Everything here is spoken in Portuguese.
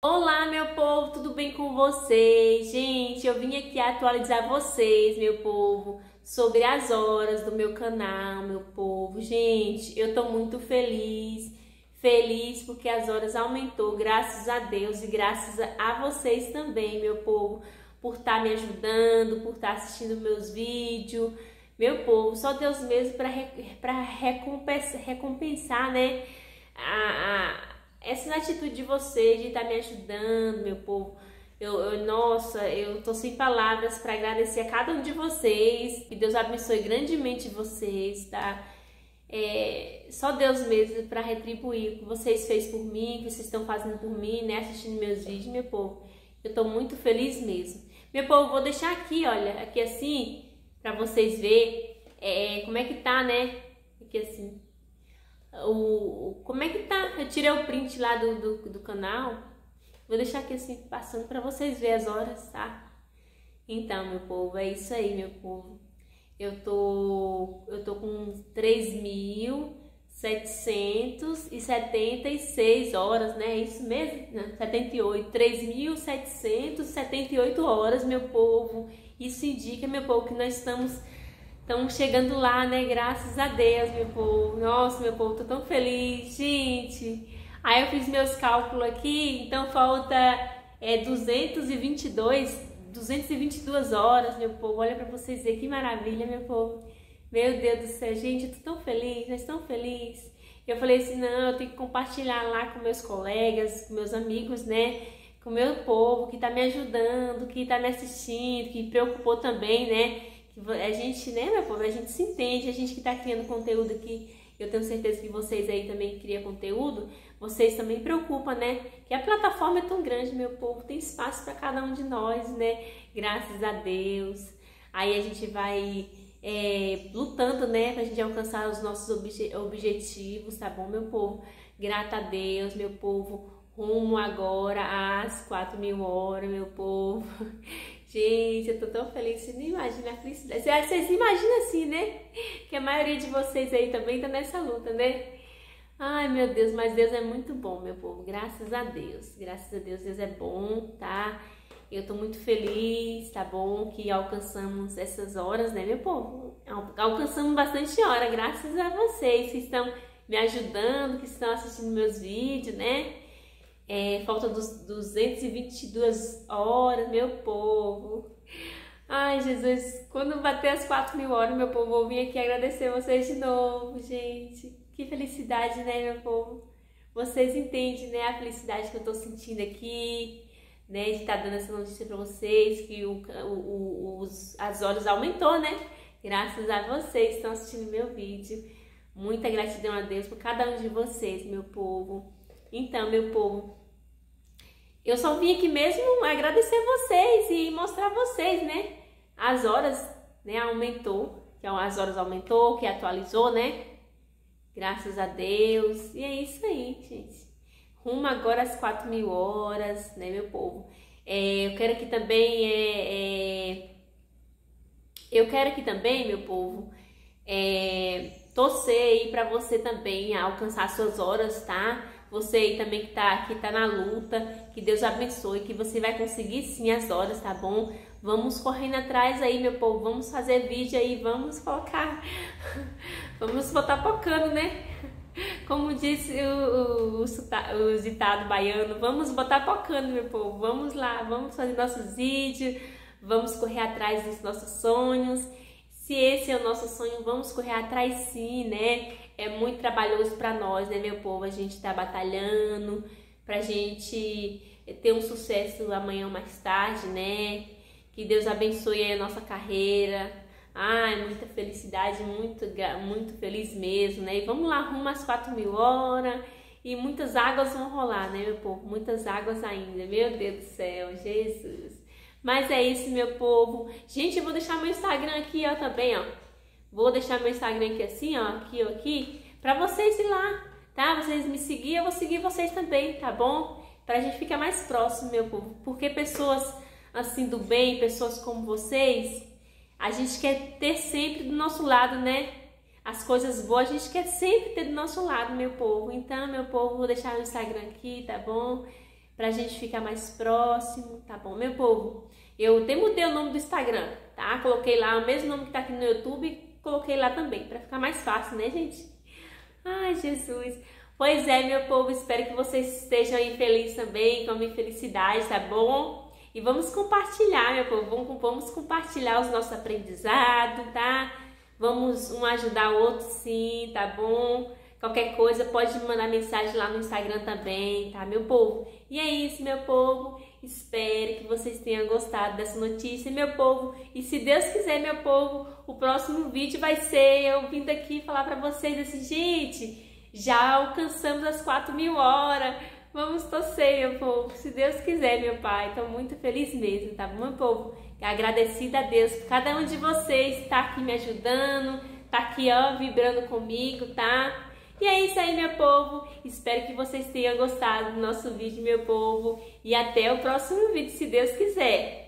Olá, meu povo, tudo bem com vocês? Gente, eu vim aqui atualizar vocês, meu povo, sobre as horas do meu canal, meu povo. Gente, eu tô muito feliz porque as horas aumentou, graças a Deus e graças a vocês também, meu povo, por estar me ajudando, por estar assistindo meus vídeos. Meu povo, só Deus mesmo para recompensar, né, essa atitude de vocês de estar me ajudando, meu povo. Nossa, eu tô sem palavras para agradecer a cada um de vocês. Que Deus abençoe grandemente vocês, tá? Só Deus mesmo para retribuir o que vocês fez por mim, o que vocês estão fazendo por mim, né? Assistindo meus vídeos, meu povo. Eu tô muito feliz mesmo. Meu povo, vou deixar aqui, olha, aqui assim, para vocês verem como é que tá, né? Aqui assim. Como é que tá? Eu tirei o print lá do canal. Vou deixar aqui assim, passando pra vocês verem as horas, tá? Então, meu povo, é isso aí, meu povo. Eu tô com 3.776 horas, né? É isso mesmo? Não, 78. 3.778 horas, meu povo. Isso indica, meu povo, que nós estamos chegando lá, né? Graças a Deus, meu povo. Nossa, meu povo, tô tão feliz, gente. Aí eu fiz meus cálculos aqui, então falta 222 horas, meu povo. Olha pra vocês verem que maravilha, meu povo. Meu Deus do céu, gente, eu tô tão feliz, nós tão felizes. Eu falei assim, não, eu tenho que compartilhar lá com meus colegas, com meus amigos, né? Com o meu povo que tá me ajudando, que tá me assistindo, que preocupou também, né? A gente, né, meu povo, a gente se entende, a gente que tá criando conteúdo aqui, eu tenho certeza que vocês aí também criam conteúdo, vocês também preocupam, né, que a plataforma é tão grande, meu povo, tem espaço para cada um de nós, né, graças a Deus. Aí a gente vai lutando, né, pra gente alcançar os nossos objetivos, tá bom, meu povo? Grata a Deus, meu povo, rumo agora às 4.000 horas, meu povo. Gente, eu tô tão feliz, vocês não imaginam a felicidade. Vocês imaginam assim, né? Que a maioria de vocês aí também tá nessa luta, né? Ai, meu Deus, mas Deus é muito bom, meu povo. Graças a Deus. Graças a Deus, Deus é bom, tá? Eu tô muito feliz, tá bom? Que alcançamos essas horas, né, meu povo? Alcançamos bastante hora, graças a vocês que estão me ajudando, que estão assistindo meus vídeos, né? Falta 222 horas, meu povo. Ai, Jesus, quando bater as 4.000 horas, meu povo, vou vir aqui agradecer vocês de novo, gente. Que felicidade, né, meu povo? Vocês entendem, né, a felicidade que eu tô sentindo aqui, né, de estar dando essa notícia pra vocês, que as horas aumentou, né? Graças a vocês que estão assistindo meu vídeo. Muita gratidão a Deus por cada um de vocês, meu povo. Então, meu povo, eu só vim aqui mesmo agradecer vocês e mostrar vocês, né? As horas, né? Aumentou, que atualizou, né? Graças a Deus. E é isso aí, gente. Rumo agora às 4.000 horas, né, meu povo? Eu quero aqui também, meu povo, torcer aí pra você também alcançar suas horas, tá? Você aí também que tá na luta, que Deus abençoe, que você vai conseguir sim as horas, tá bom? Vamos correndo atrás aí, meu povo, vamos fazer vídeo aí, vamos botar focando, né? Como disse o ditado baiano, vamos botar focando, meu povo, vamos lá, vamos fazer nossos vídeos, vamos correr atrás dos nossos sonhos. Se esse é o nosso sonho, vamos correr atrás sim, né? É muito trabalhoso pra nós, né, meu povo? A gente tá batalhando pra gente ter um sucesso amanhã ou mais tarde, né? Que Deus abençoe aí a nossa carreira. Ai, muita felicidade, muito feliz mesmo, né? E vamos lá, rumo às 4.000 horas e muitas águas vão rolar, né, meu povo? Muitas águas ainda, meu Deus do céu, Jesus! Mas é isso, meu povo. Gente, eu vou deixar meu Instagram aqui, ó, também, ó. Vou deixar meu Instagram aqui assim, ó, aqui, pra vocês ir lá, tá? Vocês me seguirem, eu vou seguir vocês também, tá bom? Pra gente ficar mais próximo, meu povo. Porque pessoas, assim, do bem, pessoas como vocês, a gente quer ter sempre do nosso lado, né? As coisas boas a gente quer sempre ter do nosso lado, meu povo. Então, meu povo, vou deixar meu Instagram aqui, tá bom? pra gente ficar mais próximo, tá bom, meu povo? Eu até mudei o nome do Instagram, tá? Coloquei lá o mesmo nome que tá aqui no YouTube, coloquei lá também, pra ficar mais fácil, né, gente? Ai, Jesus! Pois é, meu povo, espero que vocês estejam aí felizes também, com a minha felicidade, tá bom? E vamos compartilhar, meu povo, vamos compartilhar os nossos aprendizados, tá? Vamos um ajudar o outro sim, tá bom? Qualquer coisa pode me mandar mensagem lá no Instagram também, tá, meu povo? E é isso, meu povo. Espero que vocês tenham gostado dessa notícia, meu povo. E se Deus quiser, meu povo, o próximo vídeo vai ser eu vindo aqui falar pra vocês assim, gente, já alcançamos as 4.000 horas. Vamos torcer, meu povo, se Deus quiser, meu pai. Estou muito feliz mesmo, tá bom, meu povo? Agradecida a Deus por cada um de vocês que tá aqui me ajudando, tá aqui, ó, vibrando comigo, tá? E é isso aí, meu povo. Espero que vocês tenham gostado do nosso vídeo, meu povo. E até o próximo vídeo, se Deus quiser.